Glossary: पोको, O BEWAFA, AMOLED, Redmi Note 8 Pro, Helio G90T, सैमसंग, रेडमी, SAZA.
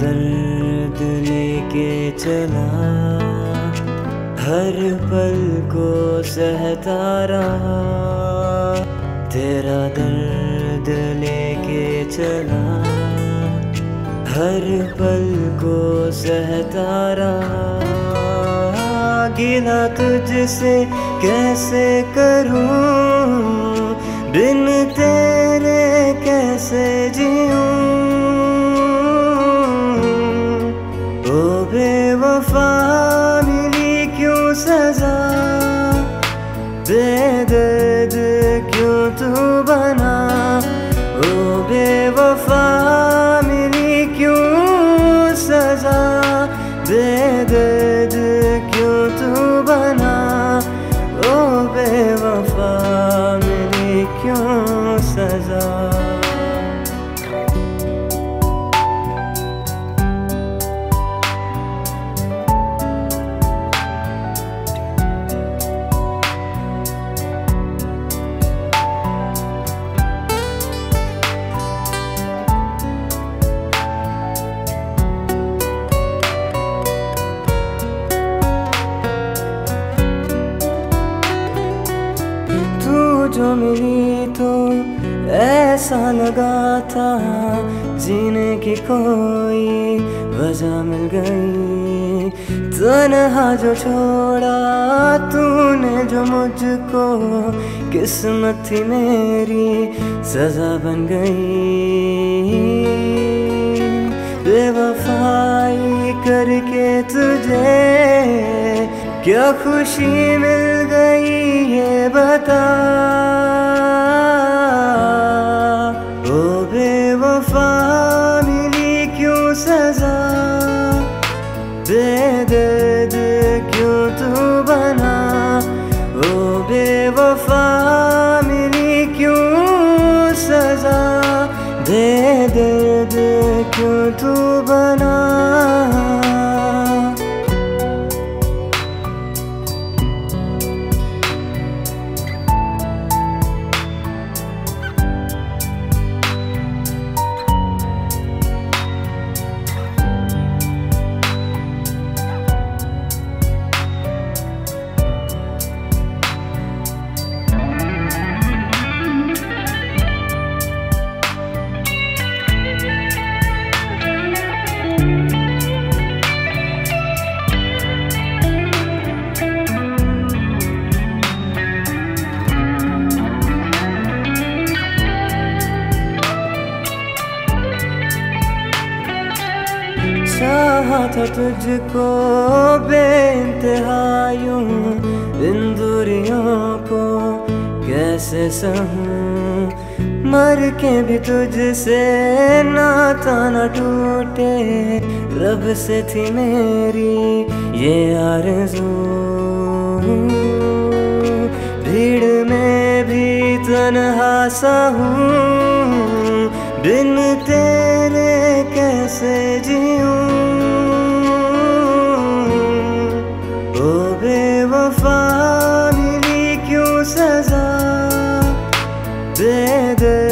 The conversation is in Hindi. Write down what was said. दर्द लेके चला, हर पल को सहता रहा। तेरा दर्द लेके चला, हर पल को सहता रहा। गिला तुझसे कैसे करूं, बिन तेरे कैसे जीऊं। ओ बेवफा मिली क्यों सजा, बेदर्द क्यों तू बना। ओ बेवफा मिली क्यों सजा, बेदर्द क्यों तू बना। ओ बेवफा मिली क्यों सजा। जो मिली तो ऐसा लगा था, जीने की कोई वजह मिल गई। तन्हा जो छोड़ा तूने जो मुझको, किस्मत थी मेरी सजा बन गई। बेवफाई करके तुझे क्या खुशी मिल गई ये बता। ओ बेवफा मिली क्यों सजा, बेदर्द क्यों तू बना। ओ बेवफा मिली क्यों सजा, बेदर्द क्यों तू बना। चाहा था तुझको बेइंतहा यूं, इन दूरियों को कैसे सहूं। मर के भी तुझसे नाता न टूटे, रब से थी मेरी ये आरज़ू। भीड़ में भी तन्हा सा हूं, बिन तेरे कैसे जीऊं। ओ बेवफा मिली क्यों सजा, बेदर्द।